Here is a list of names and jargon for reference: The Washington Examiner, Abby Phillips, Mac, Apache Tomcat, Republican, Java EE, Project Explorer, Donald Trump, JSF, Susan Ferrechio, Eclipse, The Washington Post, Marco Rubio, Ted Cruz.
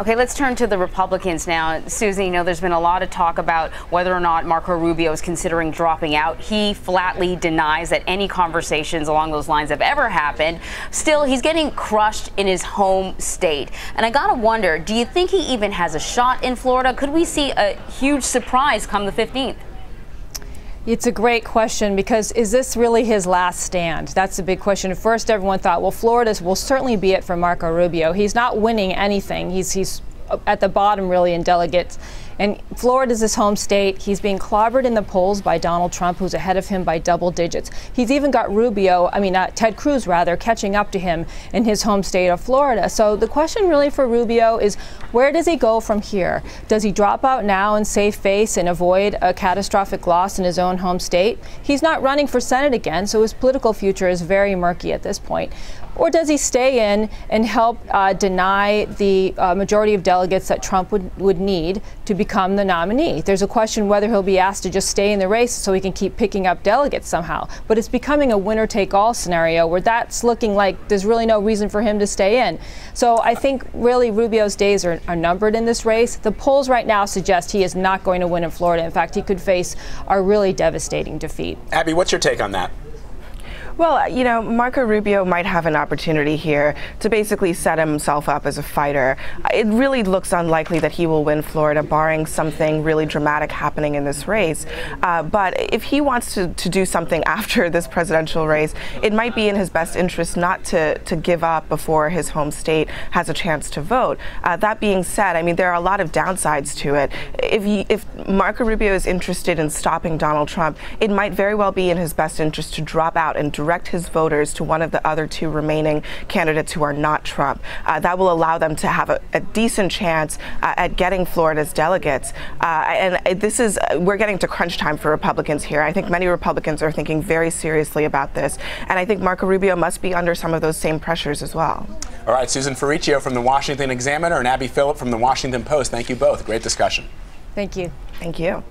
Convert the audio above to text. Okay, let's turn to the Republicans now. Susan, you know, there's been a lot of talk about whether or not Marco Rubio is considering dropping out. He flatly denies that any conversations along those lines have ever happened. Still, he's getting crushed in his home state. And I gotta wonder, do you think he even has a shot in Florida? Could we see a huge surprise come the 15th? It's a great question, because is this really his last stand? That's the big question. First, everyone thought, well, Florida will certainly be it for Marco Rubio. He's not winning anything. He's at the bottom, really, in delegates. And Florida's his home state. He's being clobbered in the polls by Donald Trump, who's ahead of him by double digits. He's even got Ted Cruz, rather, catching up to him in his home state of Florida. So the question really for Rubio is, where does he go from here? Does he drop out now and save face and avoid a catastrophic loss in his own home state? He's not running for Senate again, so his political future is very murky at this point. Or does he stay in and help deny the majority of delegates that Trump would need to become the nominee? There's a question whether he'll be asked to just stay in the race so he can keep picking up delegates somehow. But it's becoming a winner-take-all scenario where that's looking like there's really no reason for him to stay in. So I think really Rubio's days are numbered in this race. The polls right now suggest he is not going to win in Florida. In fact, he could face a really devastating defeat. Abby, what's your take on that? Well, you know, Marco Rubio might have an opportunity here to basically set himself up as a fighter. It really looks unlikely that he will win Florida, barring something really dramatic happening in this race. But if he wants to do something after this presidential race, it might be in his best interest not to give up before his home state has a chance to vote. That being said, I mean, there are a lot of downsides to it. If Marco Rubio is interested in stopping Donald Trump, it might very well be in his best interest to drop out and direct his voters to one of the other two remaining candidates who are not Trump. That will allow them to have a decent chance at getting Florida's delegates. And this is, we're getting to crunch time for Republicans here. I think many Republicans are thinking very seriously about this. And I think Marco Rubio must be under some of those same pressures as well. All right, Susan Ferrechio from The Washington Examiner and Abby Phillips from The Washington Post. Thank you both. Great discussion. Thank you. Thank you.